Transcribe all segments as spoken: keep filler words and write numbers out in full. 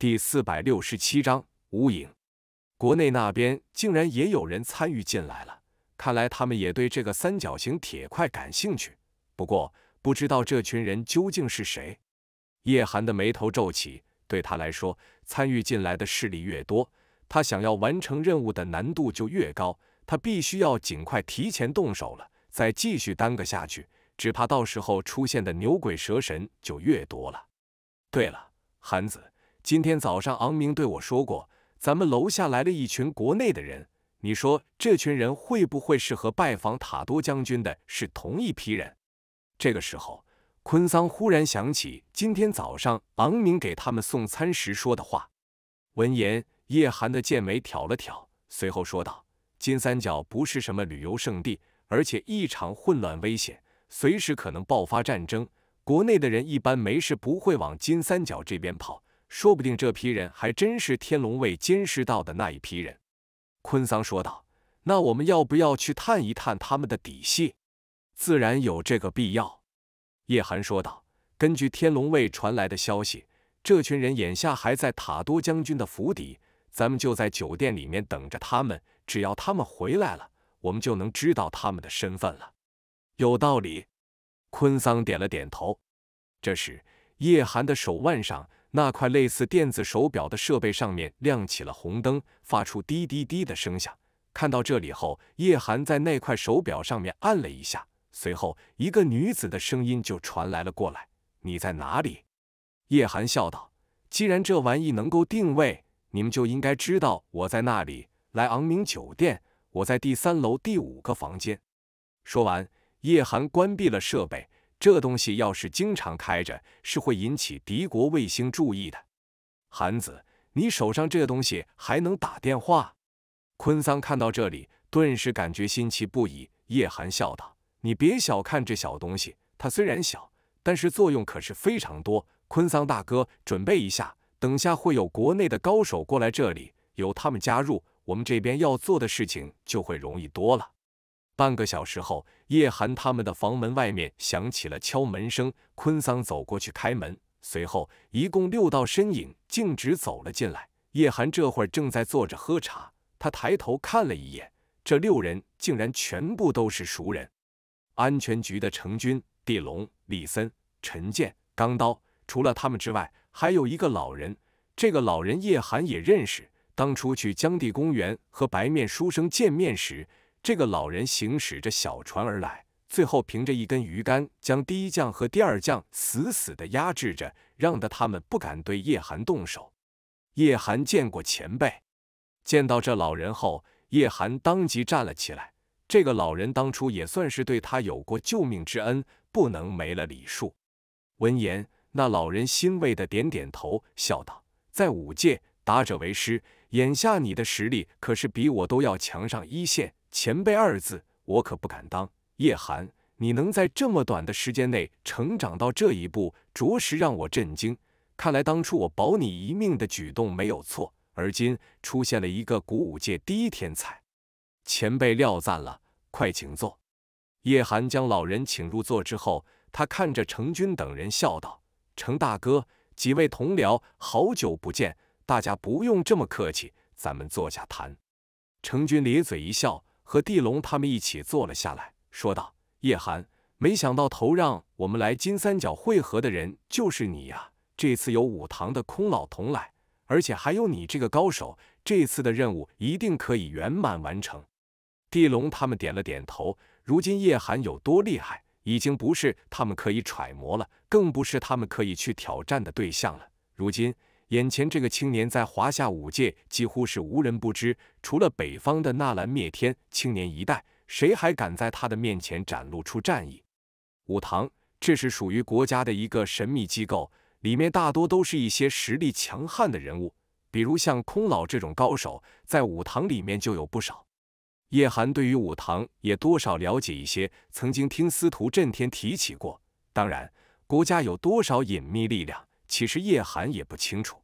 第四百六十七章无影。国内那边竟然也有人参与进来了，看来他们也对这个三角形铁块感兴趣。不过，不知道这群人究竟是谁。叶寒的眉头皱起，对他来说，参与进来的势力越多，他想要完成任务的难度就越高。他必须要尽快提前动手了，再继续耽搁下去，只怕到时候出现的牛鬼蛇神就越多了。对了，韩子。 今天早上，昂明对我说过，咱们楼下来了一群国内的人。你说这群人会不会是和拜访塔多将军的是同一批人？这个时候，坤桑忽然想起今天早上昂明给他们送餐时说的话。闻言，叶寒的剑眉挑了挑，随后说道：“金三角不是什么旅游胜地，而且异常混乱危险，随时可能爆发战争。国内的人一般没事不会往金三角这边跑。” 说不定这批人还真是天龙卫监视到的那一批人，坤桑说道：“那我们要不要去探一探他们的底细？”自然有这个必要。叶寒说道：“根据天龙卫传来的消息，这群人眼下还在塔多将军的府邸，咱们就在酒店里面等着他们。只要他们回来了，我们就能知道他们的身份了。”有道理。坤桑点了点头。这时，叶寒的手腕上。 那块类似电子手表的设备上面亮起了红灯，发出滴滴滴的声响。看到这里后，叶寒在那块手表上面按了一下，随后一个女子的声音就传来了过来：“你在哪里？”叶寒笑道：“既然这玩意能够定位，你们就应该知道我在那里。来昂明酒店，我在第三楼第五个房间。”说完，叶寒关闭了设备。 这东西要是经常开着，是会引起敌国卫星注意的。韩子，你手上这东西还能打电话？坤桑看到这里，顿时感觉新奇不已。叶寒笑道：“你别小看这小东西，它虽然小，但是作用可是非常多。坤桑大哥，准备一下，等下会有国内的高手过来这里，有他们加入，我们这边要做的事情就会容易多了。” 半个小时后，叶寒他们的房门外面响起了敲门声。坤桑走过去开门，随后一共六道身影径直走了进来。叶寒这会儿正在坐着喝茶，他抬头看了一眼，这六人竟然全部都是熟人：安全局的程军、地龙、李森、陈建、钢刀。除了他们之外，还有一个老人。这个老人叶寒也认识，当初去江地公园和白面书生见面时。 这个老人行驶着小船而来，最后凭着一根鱼竿将第一将和第二将死死地压制着，让得他们不敢对叶寒动手。叶寒见过前辈，见到这老人后，叶寒当即站了起来。这个老人当初也算是对他有过救命之恩，不能没了礼数。闻言，那老人欣慰地点点头，笑道：“在武界，打者为师，眼下你的实力可是比我都要强上一线。” 前辈二字，我可不敢当。叶寒，你能在这么短的时间内成长到这一步，着实让我震惊。看来当初我保你一命的举动没有错，而今出现了一个古武界第一天才。前辈料赞了，快请坐。叶寒将老人请入座之后，他看着程军等人笑道：“程大哥，几位同僚，好久不见，大家不用这么客气，咱们坐下谈。”程军咧嘴一笑。 和地龙他们一起坐了下来，说道：“叶寒，没想到头让我们来金三角会合的人就是你呀、啊！这次有武堂的空老童来，而且还有你这个高手，这次的任务一定可以圆满完成。”地龙他们点了点头。如今叶寒有多厉害，已经不是他们可以揣摩了，更不是他们可以去挑战的对象了。如今。 眼前这个青年在华夏武界几乎是无人不知，除了北方的纳兰灭天青年一代，谁还敢在他的面前展露出战意？武堂，这是属于国家的一个神秘机构，里面大多都是一些实力强悍的人物，比如像空老这种高手，在武堂里面就有不少。叶寒对于武堂也多少了解一些，曾经听司徒震天提起过。当然，国家有多少隐秘力量？ 其实叶寒也不清楚。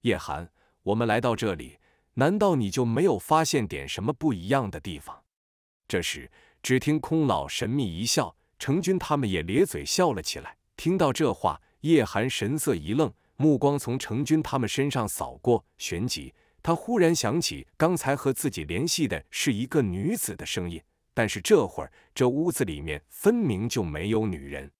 叶寒，我们来到这里，难道你就没有发现点什么不一样的地方？这时，只听空老神秘一笑，程军他们也咧嘴笑了起来。听到这话，叶寒神色一愣，目光从程军他们身上扫过，旋即他忽然想起刚才和自己联系的是一个女子的声音，但是这会儿这屋子里面分明就没有女人。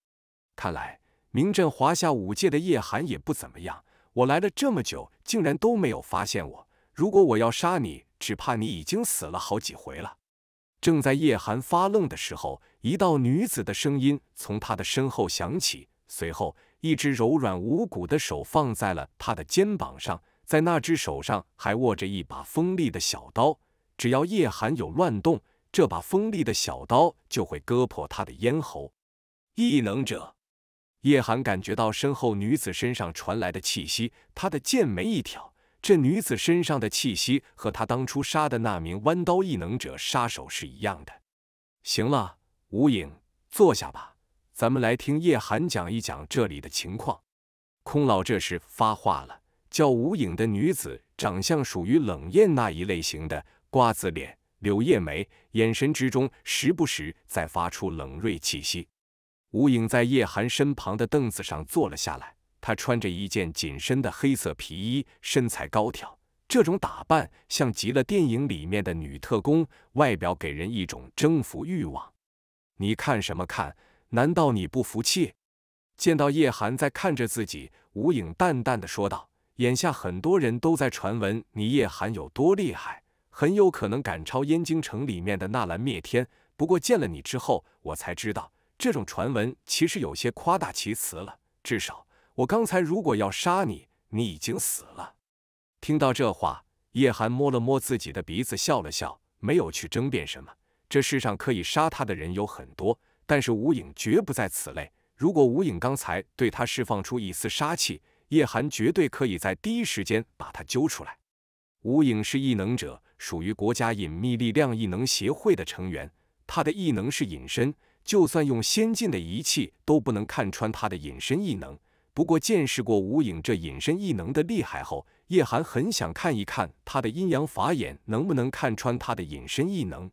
看来名震华夏五界的叶寒也不怎么样，我来了这么久，竟然都没有发现我。如果我要杀你，只怕你已经死了好几回了。正在叶寒发愣的时候，一道女子的声音从他的身后响起，随后一只柔软无骨的手放在了他的肩膀上，在那只手上还握着一把锋利的小刀，只要叶寒有乱动，这把锋利的小刀就会割破他的咽喉。异能者，叶寒感觉到身后女子身上传来的气息，他的剑眉一挑，这女子身上的气息和他当初杀的那名弯刀异能者杀手是一样的。行了，无影，坐下吧。咱们来听叶寒讲一讲这里的情况。空老这时发话了，叫无影的女子长相属于冷艳那一类型的，瓜子脸、柳叶眉，眼神之中时不时再发出冷锐气息。无影在叶寒身旁的凳子上坐了下来，她穿着一件紧身的黑色皮衣，身材高挑，这种打扮像极了电影里面的女特工，外表给人一种征服欲望。你看什么看？难道你不服气？见到叶寒在看着自己，无影淡淡的说道：“眼下很多人都在传闻你叶寒有多厉害，很有可能赶超燕京城里面的纳兰灭天。不过见了你之后，我才知道这种传闻其实有些夸大其词了。至少我刚才如果要杀你，你已经死了。”听到这话，叶寒摸了摸自己的鼻子，笑了笑，没有去争辩什么。这世上可以杀他的人有很多。但是无影绝不在此类，如果无影刚才对他释放出一丝杀气，叶寒绝对可以在第一时间把他揪出来。无影是异能者，属于国家隐秘力量异能协会的成员，他的异能是隐身，就算用先进的仪器都不能看穿他的隐身异能。不过见识过无影这隐身异能的厉害后，叶寒很想看一看他的阴阳法眼能不能看穿他的隐身异能。